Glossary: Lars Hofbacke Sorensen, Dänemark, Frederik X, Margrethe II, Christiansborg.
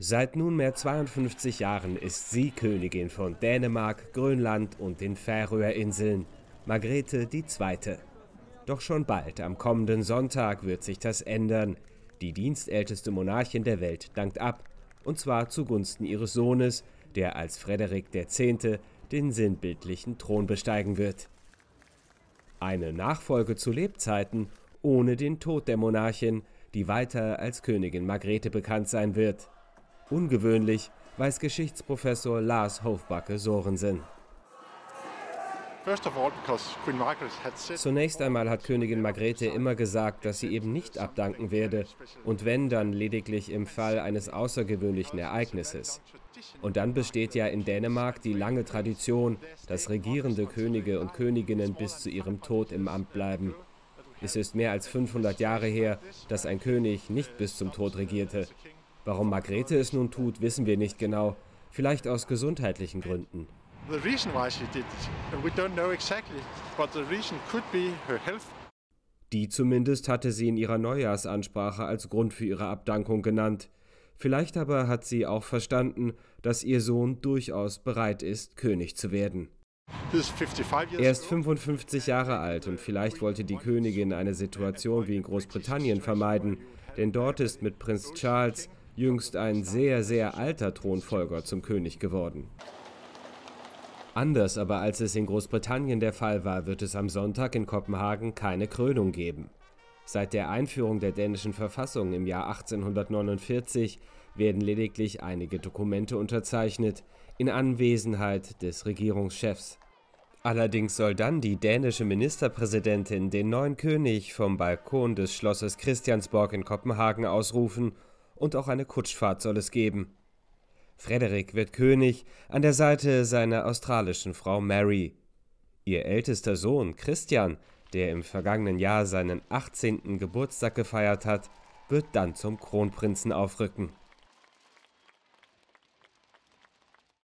Seit nunmehr 52 Jahren ist sie Königin von Dänemark, Grönland und den Färöerinseln, Margrethe II. Doch schon bald, am kommenden Sonntag, wird sich das ändern. Die dienstälteste Monarchin der Welt dankt ab, und zwar zugunsten ihres Sohnes, der als Frederik X. den sinnbildlichen Thron besteigen wird. Eine Nachfolge zu Lebzeiten, ohne den Tod der Monarchin, die weiter als Königin Margrethe bekannt sein wird. Ungewöhnlich, weiß Geschichtsprofessor Lars Hofbacke Sorensen. Zunächst einmal hat Königin Margrethe immer gesagt, dass sie eben nicht abdanken werde, und wenn, dann lediglich im Fall eines außergewöhnlichen Ereignisses. Und dann besteht ja in Dänemark die lange Tradition, dass regierende Könige und Königinnen bis zu ihrem Tod im Amt bleiben. Es ist mehr als 500 Jahre her, dass ein König nicht bis zum Tod regierte. Warum Margrethe es nun tut, wissen wir nicht genau, vielleicht aus gesundheitlichen Gründen. Die zumindest hatte sie in ihrer Neujahrsansprache als Grund für ihre Abdankung genannt. Vielleicht aber hat sie auch verstanden, dass ihr Sohn durchaus bereit ist, König zu werden. Er ist 55 Jahre alt und vielleicht wollte die Königin eine Situation wie in Großbritannien vermeiden, denn dort ist mit Prinz Charles jüngst ein sehr, sehr alter Thronfolger zum König geworden. Anders aber als es in Großbritannien der Fall war, wird es am Sonntag in Kopenhagen keine Krönung geben. Seit der Einführung der dänischen Verfassung im Jahr 1849 werden lediglich einige Dokumente unterzeichnet, in Anwesenheit des Regierungschefs. Allerdings soll dann die dänische Ministerpräsidentin den neuen König vom Balkon des Schlosses Christiansborg in Kopenhagen ausrufen, und auch eine Kutschfahrt soll es geben. Frederik wird König an der Seite seiner australischen Frau Mary. Ihr ältester Sohn Christian, der im vergangenen Jahr seinen 18. Geburtstag gefeiert hat, wird dann zum Kronprinzen aufrücken.